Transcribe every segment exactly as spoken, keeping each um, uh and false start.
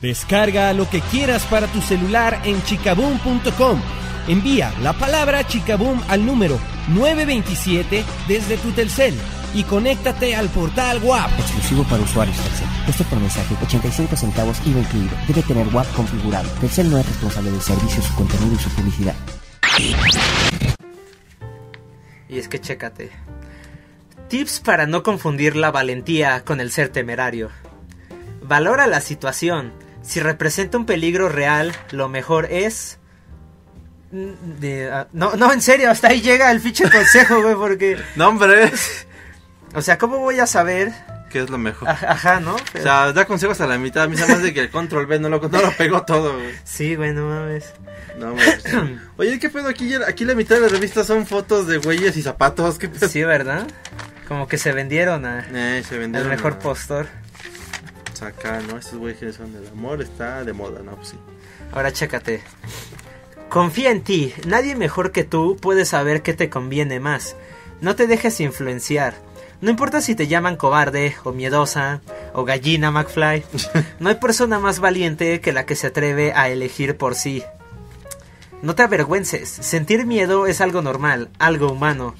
Descarga lo que quieras para tu celular en chicaboom punto com. Envía la palabra Chicaboom al número nueve dos siete desde tu Telcel y conéctate al portal W A P. Exclusivo para usuarios Telcel. Esto por mensaje, ochenta y cinco centavos I V A incluido. Debe tener W A P configurado. Telcel no es responsable del servicio, su contenido y su publicidad. Y es que chécate. Tips para no confundir la valentía con el ser temerario. Valora la situación. Si representa un peligro real, lo mejor es... De, uh, no, no, en serio, hasta ahí llega el pinche consejo, güey, porque... No, hombre. O sea, ¿cómo voy a saber qué es lo mejor? Ajá, ¿no? Pero... O sea, da consejos a la mitad. A mí nada más de que el control B no lo, no lo pegó todo, güey. Sí, güey, no mames. No mames. Oye, ¿qué pedo? Aquí, aquí la mitad de las revistas son fotos de güeyes y zapatos. ¿Qué pedo? Sí, ¿verdad? Como que se vendieron a... Eh, se vendieron al mejor a... postor. Acá, ¿no? Estos güeyes que son del amor, está de moda, ¿no? Pues sí. Ahora chécate. Confía en ti. Nadie mejor que tú puede saber qué te conviene más. No te dejes influenciar. No importa si te llaman cobarde, o miedosa, o gallina McFly. No hay persona más valiente que la que se atreve a elegir por sí. No te avergüences. Sentir miedo es algo normal, algo humano.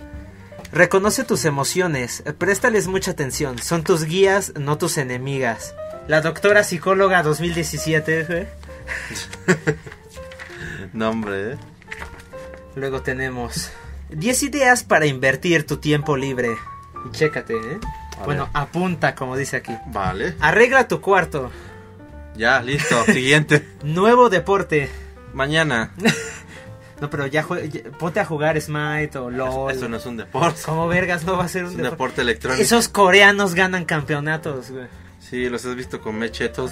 Reconoce tus emociones. Préstales mucha atención. Son tus guías, no tus enemigas. La doctora psicóloga dos mil diecisiete, ¿eh? No, hombre, ¿eh? Luego tenemos diez ideas para invertir tu tiempo libre. Chécate, ¿eh? Vale. Bueno, apunta, como dice aquí. Vale. Arregla tu cuarto. Ya, listo. Siguiente. Nuevo deporte. Mañana. No, pero ya, ya ponte a jugar Smite o LoL. Eso no es un deporte. Como vergas no va a ser un, es un deporte. deporte electrónico. Esos coreanos ganan campeonatos, güey. Sí, los has visto con mechetos.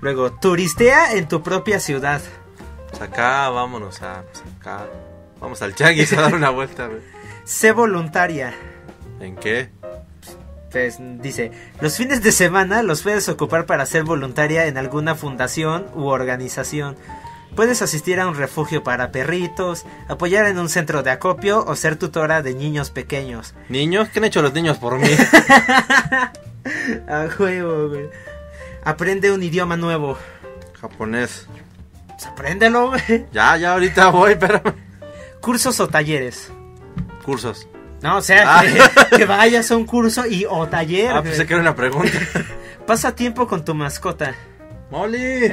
Luego, turistea en tu propia ciudad. Pues acá, vámonos a... Pues acá. Vamos al Changuis a dar una vuelta, güey. Sé voluntaria. ¿En qué? Pues, dice, los fines de semana los puedes ocupar para ser voluntaria en alguna fundación u organización. Puedes asistir a un refugio para perritos, apoyar en un centro de acopio o ser tutora de niños pequeños. ¿Niños? ¿Qué han hecho los niños por mí? A huevo, güey. Aprende un idioma nuevo. Japonés. Pues apréndelo, güey. Ya, ya, ahorita voy, pero... ¿Cursos o talleres? Cursos. No, o sea, ah. que, que vayas a un curso y o taller. Ah, pensé que era una pregunta. Pasa tiempo con tu mascota. ¡Molly!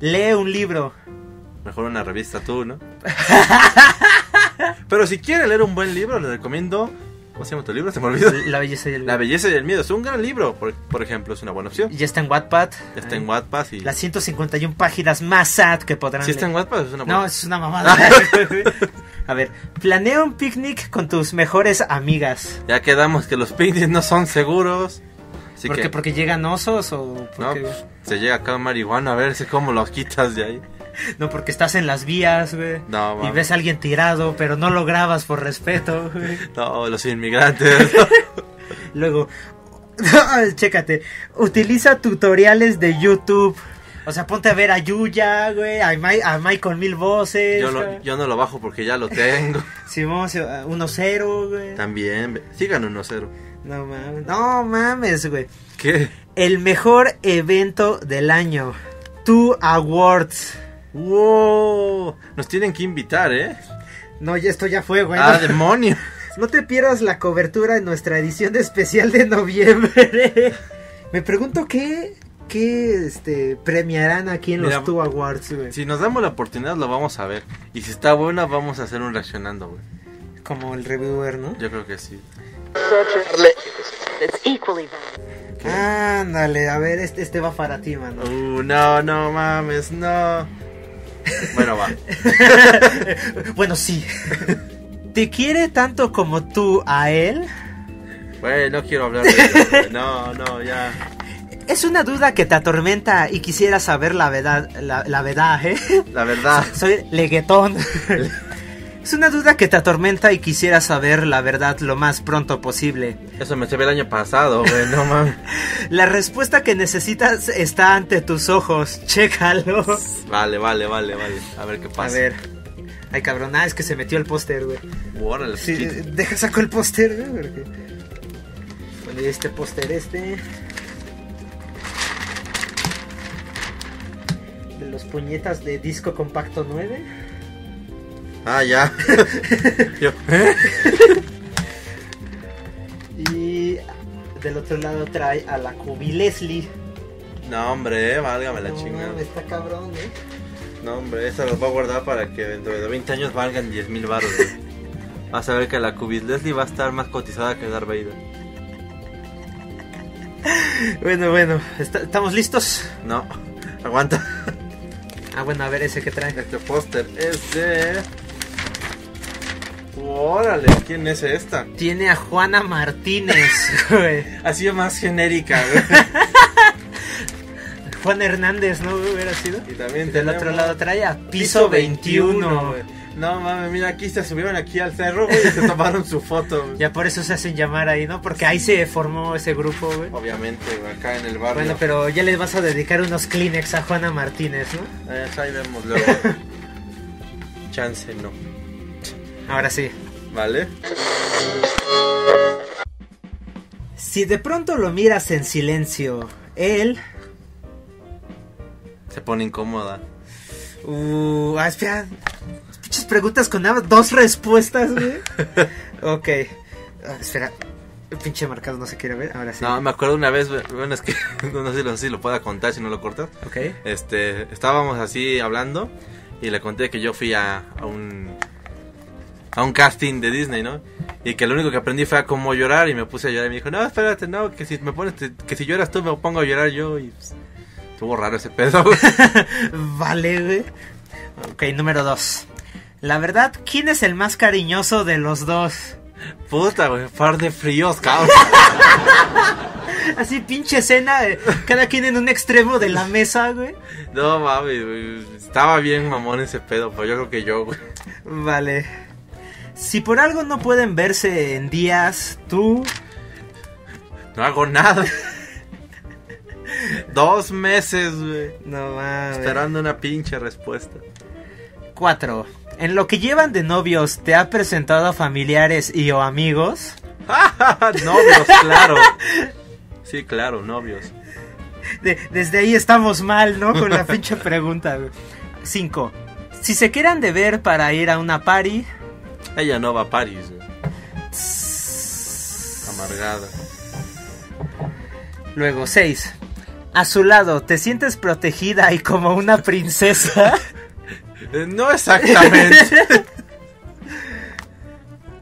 Lee un libro. Mejor una revista tú, ¿no? Pero si quiere leer un buen libro, le recomiendo... ¿Cómo se llama tu libro? Se me olvidó. La belleza y el miedo. La belleza y el miedo. Es un gran libro, por, por ejemplo, es una buena opción. Ya está en Wattpad. Ya está Ay. en Wattpad y... Las ciento cincuenta y una páginas más sad que podrán leer. Si está en Wattpad es una buena... No, es una mamada. A ver, planea un picnic con tus mejores amigas. Ya quedamos que los picnics no son seguros. Así ¿Por que... qué? ¿Porque llegan osos o...? Porque... No, pues, se llega acá marihuana, a ver cómo los quitas de ahí. No, porque estás en las vías, güey. No, y ves a alguien tirado, pero no lo grabas por respeto, güey. No, los inmigrantes. No. Luego, chécate, utiliza tutoriales de YouTube. O sea, ponte a ver a Yuya, güey, a Mike, a Mike con mil voces. Yo, lo, yo no lo bajo porque ya lo tengo. Sí, vamos a uno cero, güey. También, sigan uno cero. No mames, no mames, güey. ¿Qué? El mejor evento del año. Two Awards. Wow. Nos tienen que invitar, ¿eh? No, ya esto ya fue, güey. Ah, demonios. No te pierdas la cobertura en nuestra edición de especial de noviembre. Me pregunto qué, qué este, premiarán aquí en Mira, los Two Awards, güey. Si nos damos la oportunidad lo vamos a ver. Y si está buena vamos a hacer un reaccionando, güey. Como el reviewer, ¿no? Yo creo que sí. Ándale, a ver, este, este va para ti, mano. Uh, no, no mames, no. Bueno, va. Bueno, sí. ¿Te quiere tanto como tú a él? Güey, no quiero hablar de eso. No, no, ya. Es una duda que te atormenta y quisiera saber la verdad, la, la verdad, ¿eh? La verdad. Soy leguetón. Es una duda que te atormenta y quisiera saber la verdad lo más pronto posible. Eso me se ve el año pasado, güey, no mames. La respuesta que necesitas está ante tus ojos, chécalo. Vale, vale, vale, vale, a ver qué pasa. A ver, ay cabrón, ah, es que se metió el póster, güey. Órale, sí, deja saco el póster, güey, porque... Bueno, este póster, este... de los puñetas de disco compacto nueve. Ah, ya. Yo. ¿Eh? Y del otro lado trae a la Kubi Leslie. No, hombre, válgame la no, chingada. No, está cabrón, eh. No, hombre, esa los va a guardar para que dentro de veinte años valgan diez mil baros. ¿Eh? Vas a ver que la Kubi Leslie va a estar más cotizada que Darth Vader. Bueno, bueno, ¿estamos listos? No, aguanta. Ah, bueno, a ver ese que trae. Este póster es de... ¡Órale! ¿Quién es esta? Tiene a Juana Martínez, güey. Así más genérica, güey. Juan Hernández, ¿no? Hubiera sido. Y también del otro lado trae a Piso veintiuno, güey. No mames, mira, aquí se subieron aquí al cerro, güey, y se tomaron su foto, güey. Ya por eso se hacen llamar ahí, ¿no? Porque ahí se formó ese grupo, güey. Obviamente, güey, acá en el barrio. Bueno, pero ya les vas a dedicar unos Kleenex a Juana Martínez, ¿no? Eh, ahí vemos luego. Chance no. Ahora sí. Vale. Si de pronto lo miras en silencio, él... se pone incómoda. Uh, espera... Muchas preguntas con nada, dos respuestas, güey. Ok. Ah, espera, el pinche marcado no se quiere ver, ahora sí. No, me acuerdo una vez, bueno, es que no sé, no sé si lo pueda contar, si no lo cortas. Ok. Este, estábamos así hablando y le conté que yo fui a, a un a un casting de Disney, ¿no? Y que lo único que aprendí fue a cómo llorar y me puse a llorar y me dijo, no, espérate, no, que si me pones, que si lloras tú me pongo a llorar yo y pues, estuvo raro ese pedo, güey. Vale, güey. Ok, número dos. La verdad, ¿quién es el más cariñoso de los dos? Puta, güey, par de fríos, cabrón. Así pinche escena, eh, cada quien en un extremo de la mesa, güey. No, mami, güey, estaba bien mamón ese pedo, pero yo creo que yo, güey. Vale. Si por algo no pueden verse en días, tú... No hago nada. Dos meses, güey. No mames. Esperando una pinche respuesta. Cuatro. En lo que llevan de novios, ¿te ha presentado a familiares y o amigos? Novios, claro. Sí, claro, novios. De, desde ahí estamos mal, ¿no? Con la pinche pregunta. Cinco. Si se quieran de ver para ir a una party... Ella no va a parties. Amargada. Luego, seis. A su lado, ¿te sientes protegida y como una princesa? No exactamente. No,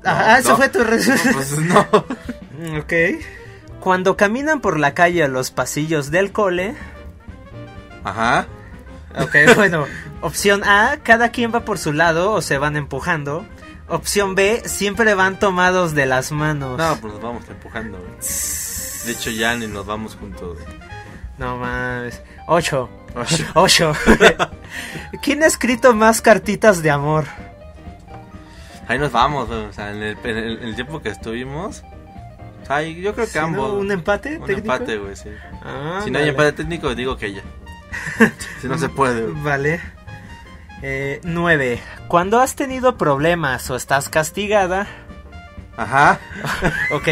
ah, eso no fue tu respuesta. No, pues no. Ok. Cuando caminan por la calle a los pasillos del cole. Ajá. Ok, bueno. Opción A, cada quien va por su lado o se van empujando. Opción B, siempre van tomados de las manos. No, pues nos vamos empujando. De hecho ya ni nos vamos juntos. No mames. Ocho. Ocho. Ocho. ¿Quién ha escrito más cartitas de amor? Ahí nos vamos, o sea, en el, en el, en el tiempo que estuvimos. O sea, yo creo que si ambos. No, ¿un empate? Un técnico? empate, güey, sí. Ah, si no vale. Hay empate técnico, digo que ella. Si no se puede. Wey. Vale. Eh, nueve. Cuando has tenido problemas o estás castigada. Ajá. Ok.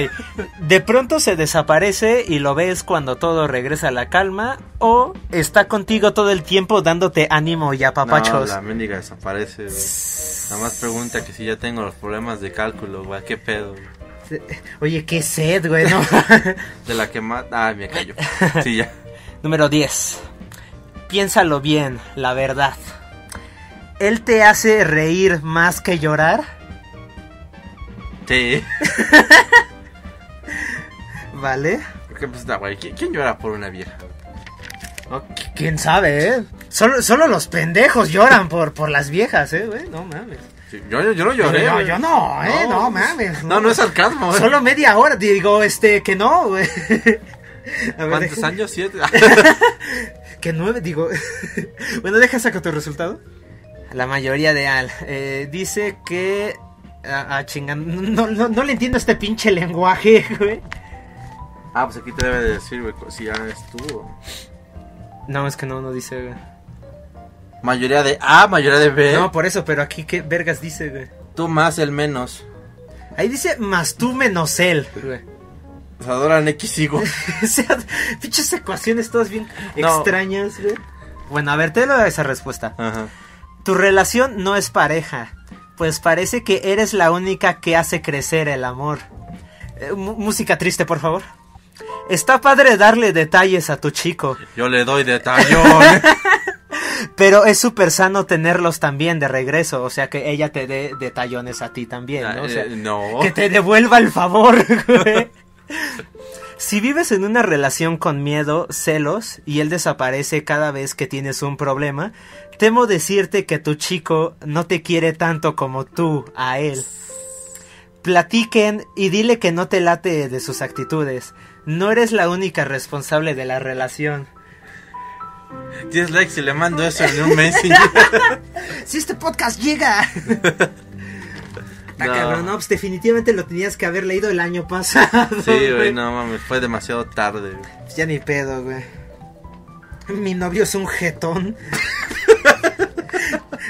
De pronto se desaparece y lo ves cuando todo regresa a la calma. O está contigo todo el tiempo dándote ánimo y apapachos. No, la mendiga desaparece, güey. Nada más pregunta que si ya tengo los problemas de cálculo, güey. ¿Qué pedo, güey? Oye, qué sed, güey, ¿no? De la que más... Ah, me cayó. Sí, ya. Número diez. Piénsalo bien, la verdad. ¿Él te hace reír más que llorar? Sí. Vale. Porque pues está guay. ¿Quién llora por una vieja? Oh, ¿quién sabe, eh? Solo, solo los pendejos lloran por, por las viejas, eh, güey. No mames. Sí, yo, yo no lloré. No, yo no, eh. No, no mames. No, no es sarcasmo, güey. Solo media hora. Digo, este, que no, güey. A ver, ¿cuántos deja... años? Siete. Que nueve, digo. Bueno, deja sacar tu resultado. La mayoría de Al. Eh, dice que... Ah, ah, chingando, no, no, no le entiendo este pinche lenguaje, güey. Ah, pues aquí te debe de decir, güey, si ya eres tú o... No, es que no, no dice, güey. Mayoría de A, mayoría de B. No, por eso, pero aquí qué vergas dice, güey. Tú más el menos. Ahí dice más tú menos él, güey. Se adoran X igual. O sea, pinches ecuaciones todas bien no. extrañas, güey. Bueno, a ver, te doy esa respuesta. Ajá. Tu relación no es pareja, pues parece que eres la única que hace crecer el amor. Eh, música triste, por favor. Está padre darle detalles a tu chico. Yo le doy detallón. Pero es súper sano tenerlos también de regreso. O sea, que ella te dé detallones a ti también, ¿no? O sea, eh, no. Que te devuelva el favor, güey. Si vives en una relación con miedo, celos, y él desaparece cada vez que tienes un problema, temo decirte que tu chico no te quiere tanto como tú a él. Platiquen y dile que no te late de sus actitudes. No eres la única responsable de la relación. diez likes y le mando eso en un messenger. Si este podcast llega. Ah, no. Cabrón, no, pues definitivamente lo tenías que haber leído el año pasado. Sí, güey, no mames, fue demasiado tarde, güey. Pues ya ni pedo, güey. Mi novio es un jetón.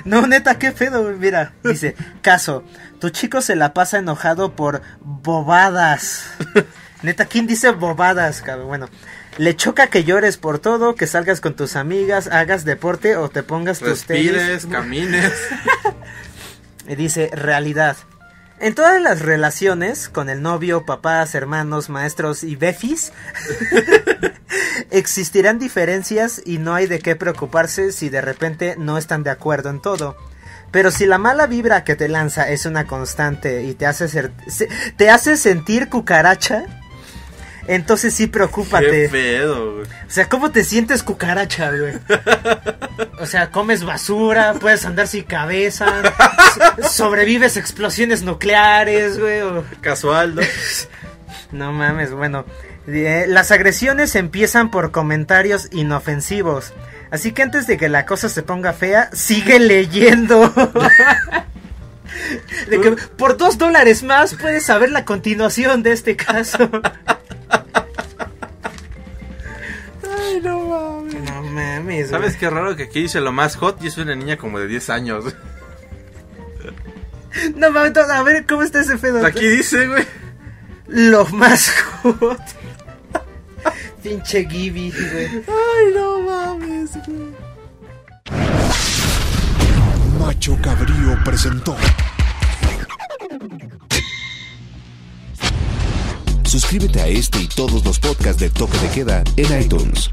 No, neta, qué pedo, güey. Mira, dice, caso, tu chico se la pasa enojado por bobadas. Neta, ¿quién dice bobadas, cabrón? Bueno, le choca que llores por todo, que salgas con tus amigas, hagas deporte o te pongas tus tenis. Respires, camines. Y dice, realidad. En todas las relaciones, con el novio, papás, hermanos, maestros y befis, existirán diferencias y no hay de qué preocuparse si de repente no están de acuerdo en todo. Pero si la mala vibra que te lanza es una constante y te hace, ser, te hace sentir cucaracha, entonces sí, preocúpate. Qué pedo, güey. O sea, ¿cómo te sientes cucaracha, güey? O sea, comes basura, puedes andar sin cabeza, sobrevives explosiones nucleares, güey. O... Casual, ¿no? No mames, bueno. Eh, las agresiones empiezan por comentarios inofensivos. Así que antes de que la cosa se ponga fea, sigue leyendo. De que por dos dólares más puedes saber la continuación de este caso. Ay, no mames. No mames. ¿Sabes wey? Qué raro que aquí dice lo más hot y es una niña como de diez años. No mames, a ver cómo está ese pedo. Aquí dice, güey, lo más hot. Pinche Gibby, güey. Ay, no mames, güey. Macho Cabrío presentó. Suscríbete a este y todos los podcasts de Toque de Queda en iTunes.